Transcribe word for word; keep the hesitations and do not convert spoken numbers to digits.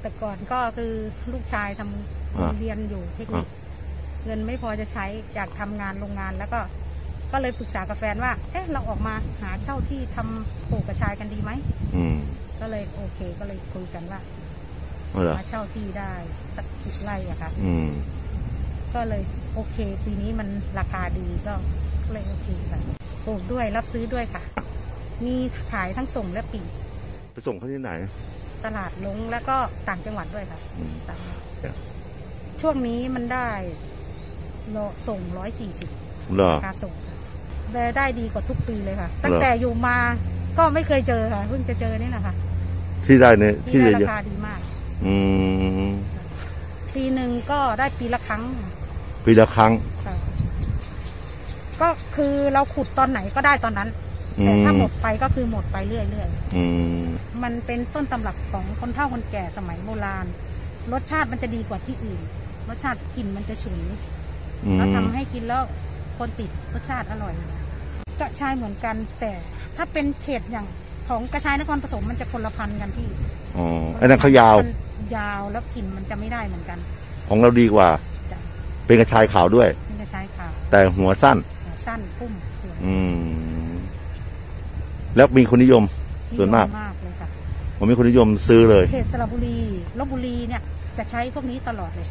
แต่ก่อนก็คือลูกชายทำเรียนอยู่เทคนิคเงินไม่พอจะใช้อยากทำงานโรงงานแล้วก็ก็เลยปรึกษากับแฟนว่าเอ๊ะเราออกมาหาเช่าที่ทำปลูกกระชายกันดีไหมก็เลยโอเคก็เลยคุยกันว่ามาเช่าที่ได้สักสิบไร่อะค่ะก็เลยโอเคปีนี้มันราคาดีก็เลยโอเคค่ะปลูกด้วยรับซื้อด้วยค่ะมีขายทั้งส่งและปีกไปส่งเขาที่ไหนตลาดลงแล้วก็ต่างจังหวัดด้วยค่ะช่วงนี้มันได้รอส่งร้อยสี่สิบราคาส่งได้ดีกว่าทุกปีเลยค่ะตั้งแต่อยู่มาก็ไม่เคยเจอค่ะเพิ่งจะเจอนี่แหละค่ะที่ได้เนี่ยที่ได้ราคาดีมากอืมปีหนึ่งก็ได้ปีละครั้งปีละครั้งก็คือเราขุดตอนไหนก็ได้ตอนนั้นแต่ถ้าหมดไปก็คือหมดไปเรื่อยๆอืมมันเป็นต้นตำรับของคนเฒ่าคนแก่สมัยโบราณรสชาติมันจะดีกว่าที่อื่นรสชาติกลิ่นมันจะฉุนแล้วทำให้กินแล้วคนติดรสชาติอร่อยกระชายเหมือนกันแต่ถ้าเป็นเขตอย่างของกระชายนครปฐมมันจะคนละพันกันพี่อ๋อไอ้นั่นเขายาวยาวแล้วกลิ่นมันจะไม่ได้เหมือนกันของเราดีกว่าเป็นกระชายขาวด้วยเป็นกระชายขาวแต่หัวสั้นหัวสั้นพุ่มสวยอืมแล้วมีคนนิยมส่วนมากผมมีคนนิยมซื้อเลยเขตสระบุรีลพบุรีเนี่ยจะใช้พวกนี้ตลอดเลย